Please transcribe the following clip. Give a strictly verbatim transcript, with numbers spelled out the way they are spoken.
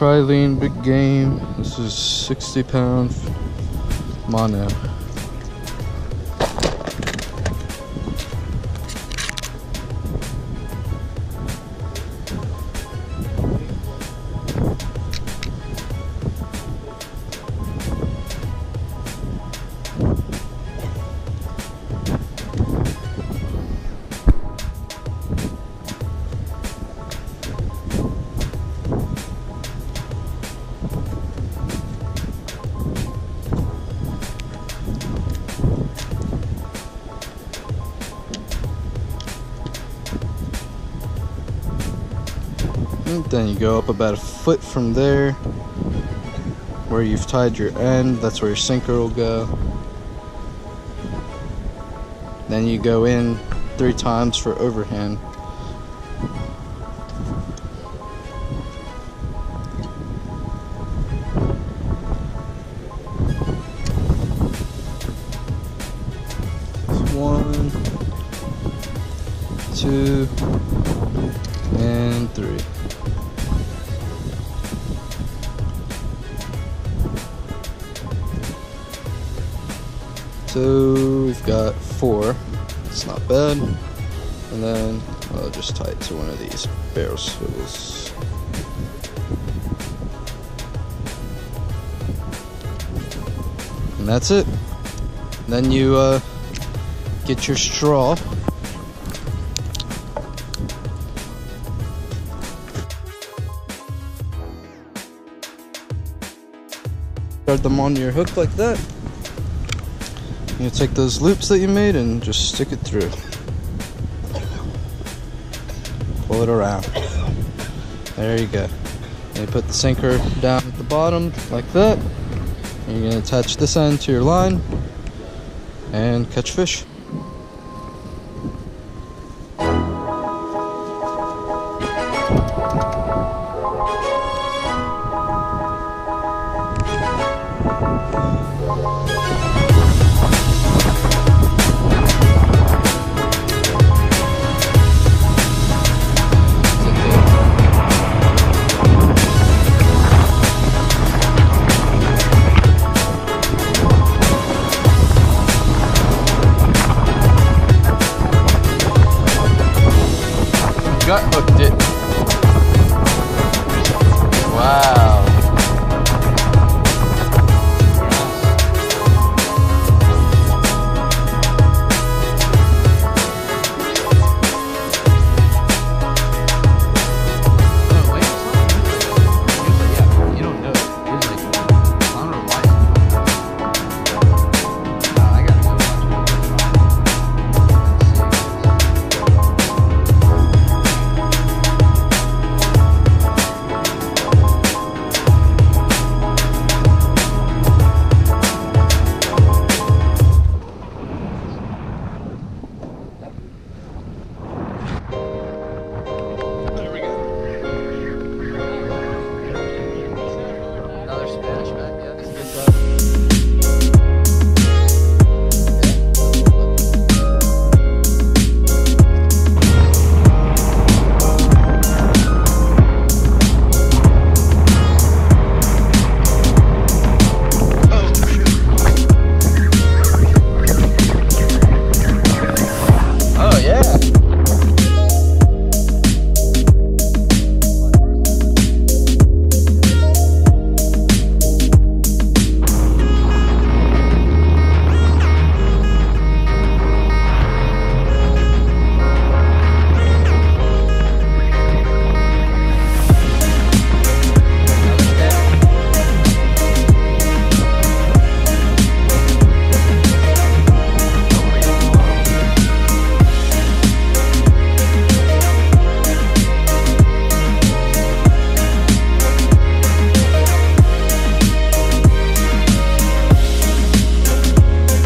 Trilene big game. This is sixty pound. Come on now. Then you go up about a foot from there where you've tied your end. That's where your sinker will go. Then you go in three times for overhand. One, two, and three. So we've got four, it's not bad, and then I'll just tie it to one of these barrel swivels. And that's it. Then you uh, get your straw. Guard them on your hook like that. You take those loops that you made and just stick it through. Pull it around. There you go. And you put the sinker down at the bottom like that. And you're going to attach this end to your line and catch fish. Got hooked it.